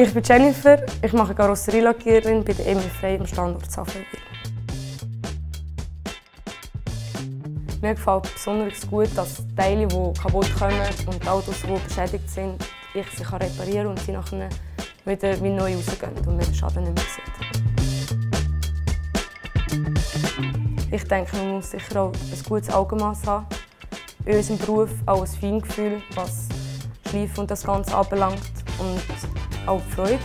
Ich bin Jennifer, ich mache Carrozzerie-Lackiererin bei der Emil Frey im Standort Safranwil. Mir gefällt besonders gut, dass die Teile, die kaputt kommen und die Autos, die beschädigt sind, ich sie reparieren kann und sie nachher wieder wie neu rausgehen und man den Schaden nicht mehr sieht. Ich denke, man muss sicher auch ein gutes Augenmaß haben. In unserem Beruf auch ein Feingefühl, was Schleifen und das Ganze anbelangt. Und auch Freude.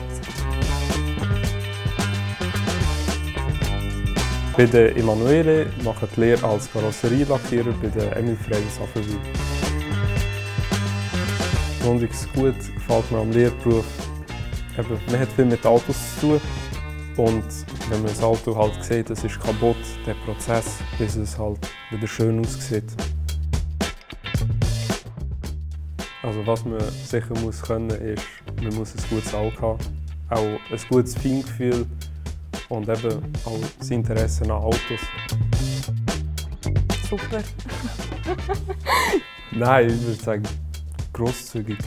Bei der Emanuele mache ich die Lehre als Carrosserielackierer bei der Emil Frey Svizzera. Besonders gut gefällt mir am Lehrberuf. Man hat viel mit Autos zu tun. Und wenn man das Auto halt sieht, es ist kaputt, der Prozess, bis es halt wieder schön aussieht. Also was man sicher muss können ist, man muss ein gutes Auge haben, auch ein gutes Feingefühl und eben auch das Interesse an Autos. Super. Nein, ich würde sagen, grosszügig.